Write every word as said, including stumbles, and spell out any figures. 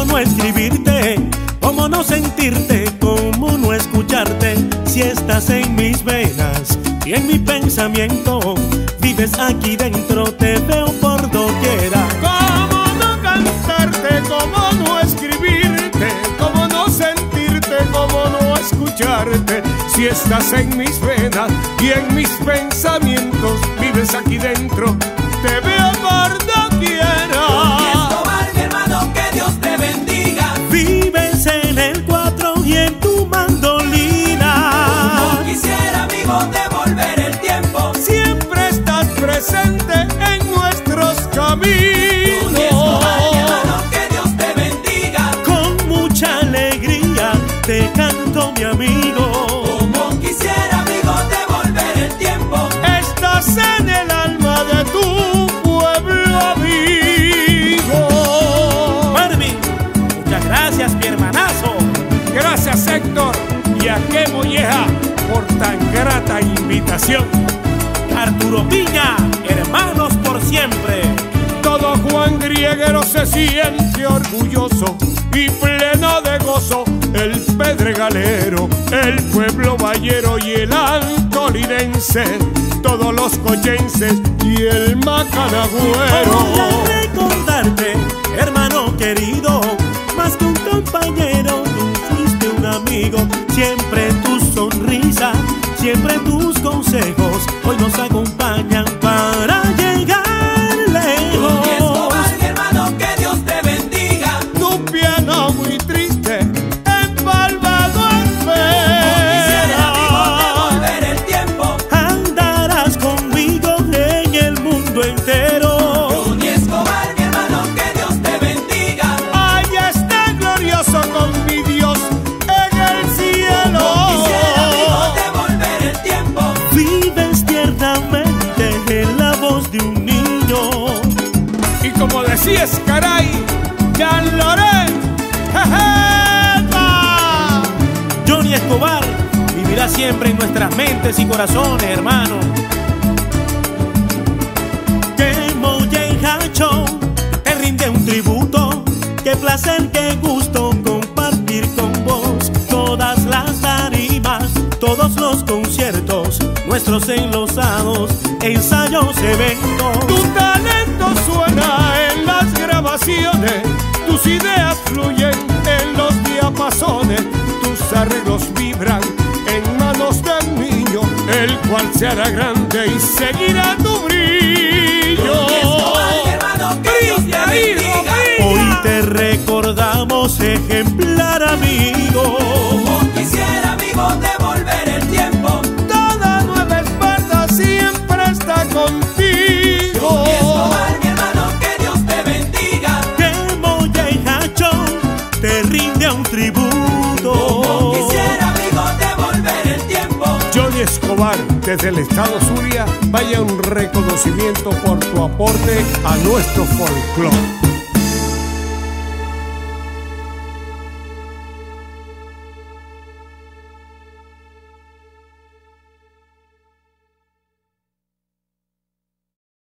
cómo no escribirte, cómo no sentirte, cómo no escucharte. Si estás en mis venas y en mi pensamiento, vives aquí dentro, te veo por doquiera. Cómo no cantarte, cómo no escribirte, cómo no sentirte, cómo no escucharte. Si estás en mis venas y en mis pensamientos, vives aquí dentro, te veo por doquiera. Johnny Escobar, mi hermano, que Dios te bendiga. Vives en el cuatro y en tu mandolina. No quisiera, amigo, devolver el tiempo. Siempre estás presente en nuestros caminos. Johnny Escobar, mi hermano, que Dios te bendiga. Con mucha alegría te canto, mi amigo. En el alma de tu pueblo amigo Marvin, muchas gracias mi hermanazo. Gracias Héctor y a Q'Molleja por tan grata invitación. Arturo Piña, hermanos por siempre. Todo Juan Grieguero se siente orgulloso y pleno de gozo. El pedregalero, el pueblo vallero y el antolidense, todos los coyenses y el macanagüero. Voy a recordarte, hermano querido, más que un compañero, tú fuiste un amigo. Siempre tu sonrisa, siempre tus consejos, hoy nos acompañan para llegar lejos. Johnny Escobar, mi hermano, que Dios te bendiga. Tu piano muy triste, empalmado en pena. No quisiera, amigo, devolver el tiempo. Andarás conmigo en el mundo entero. Johnny Escobar, mi hermano, que Dios te bendiga. Allá está glorioso con mi Dios en el cielo. No quisiera, amigo, devolver el tiempo. Vives tiernamente en la voz de un niño. Y como decías, caray, ya lo Johnny Escobar vivirá siempre en nuestras mentes y corazones, hermano. Que Moya y Nacho te rinde un tributo. Qué placer, qué gusto compartir con vos todas las tarimas, todos los conciertos, nuestros enlosados, ensayos, eventos. Tu talento suena en las grabaciones, tus ideas fluyen en los diapasones. Tus arreglos vibran en manos del niño, el cual se hará grande y seguirá tu brillo. Johnny Escobar, mi hermano, que Dios te bendiga. Hoy te recordamos, ejemplar amigo. Como quisiera, amigo, devolver el tiempo. Toda nueva espalda siempre está contigo. Johnny Escobar, mi hermano, que Dios te bendiga. Que Moya y Nacho te rinde un tributo. Como quisiera, amigo, devolver el tiempo. Johnny Escobar, desde el estado Zulia, vaya un reconocimiento por tu aporte a nuestro folclore.